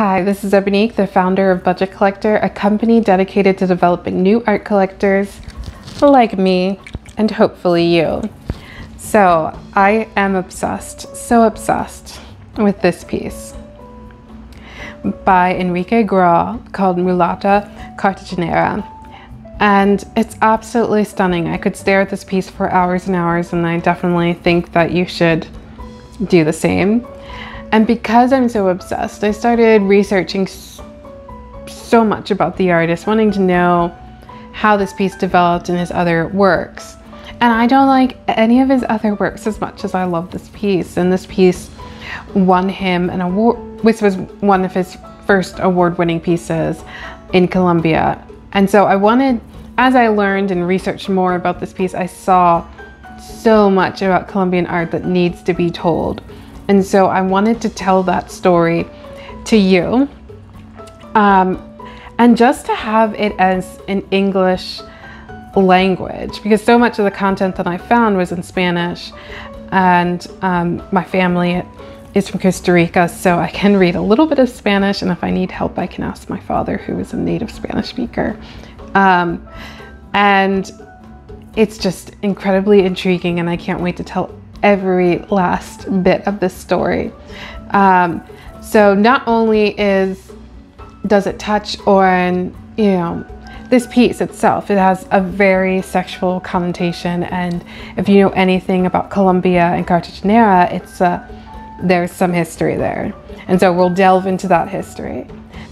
Hi, this is Ebonique, the founder of Budget Collector, a company dedicated to developing new art collectors like me and hopefully you. So I am obsessed, so obsessed with this piece by Enrique Grau called Mulata Cartaginera. And it's absolutely stunning. I could stare at this piece for hours and hours, and I definitely think that you should do the same. And because I'm so obsessed, I started researching so much about the artist, wanting to know how this piece developed in his other works. And I don't like any of his other works as much as I love this piece. And this piece won him an award, which was one of his first award-winning pieces in Colombia. And so I wanted, as I learned and researched more about this piece, I saw so much about Colombian art that needs to be told. And so I wanted to tell that story to you. And just to have it as an English language, because so much of the content that I found was in Spanish, and my family is from Costa Rica, so I can read a little bit of Spanish, and if I need help, I can ask my father, who is a native Spanish speaker. And it's just incredibly intriguing, and I can't wait to tell every last bit of this story. So not only does it touch on, you know, this piece itself, it has a very sexual connotation, and if you know anything about Colombia and Cartaginera, there's some history there, and so we'll delve into that history.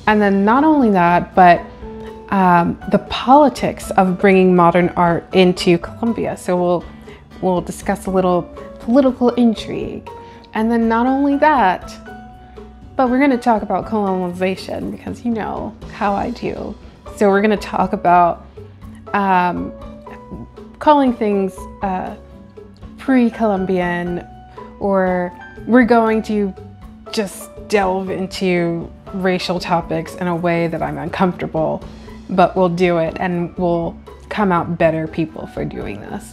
And then not only that, but the politics of bringing modern art into Colombia. So we'll discuss a little political intrigue. And then not only that, but we're going to talk about colonization, because you know how I do. So we're going to talk about calling things pre-Columbian, or we're going to just delve into racial topics in a way that I'm uncomfortable, but we'll do it, and we'll come out better people for doing this.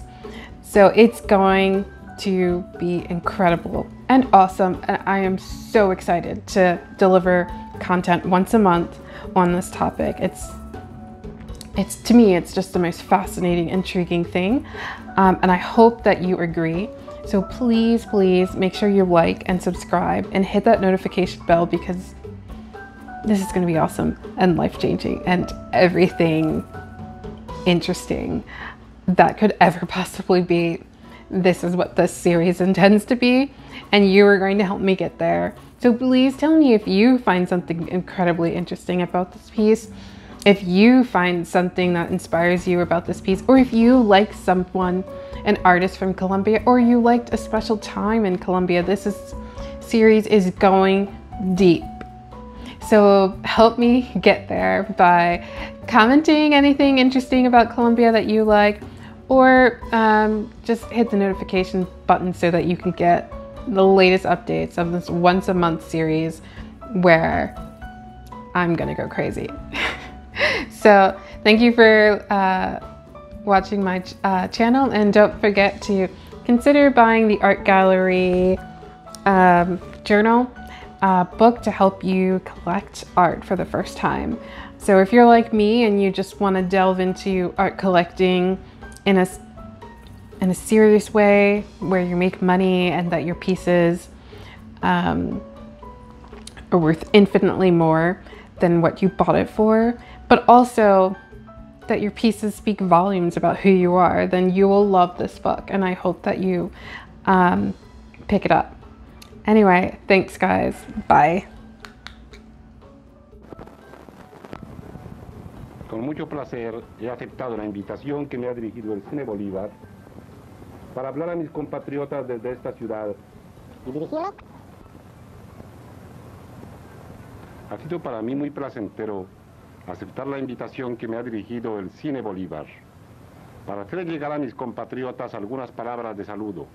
So it's going to be incredible and awesome, and I am so excited to deliver content once a month on this topic. It's to me, it's just the most fascinating, intriguing thing, and I hope that you agree. So please, please make sure you like and subscribe and hit that notification bell, because this is going to be awesome and life-changing and everything interesting that could ever possibly be. This is what this series intends to be, and you are going to help me get there. So please tell me if you find something incredibly interesting about this piece, if you find something that inspires you about this piece, or if you like someone, an artist from Colombia, or you liked a special time in Colombia. This series is going deep. So help me get there by commenting anything interesting about Colombia that you like, or just hit the notification button so that you can get the latest updates of this once a month series where I'm gonna go crazy. So thank you for watching my channel, and don't forget to consider buying the Art Gallery Journal book to help you collect art for the first time. So if you're like me and you just want to delve into art collecting in a serious way where you make money and that your pieces are worth infinitely more than what you bought it for, but also that your pieces speak volumes about who you are, then you will love this book, and I hope that you pick it up. Anyway, thanks guys, bye. Con mucho placer he aceptado la invitación que me ha dirigido el Cine Bolívar para hablar a mis compatriotas desde esta ciudad. ¿Y dirigirlo? Ha sido para mí muy placentero aceptar la invitación que me ha dirigido el Cine Bolívar para hacer llegar a mis compatriotas algunas palabras de saludo.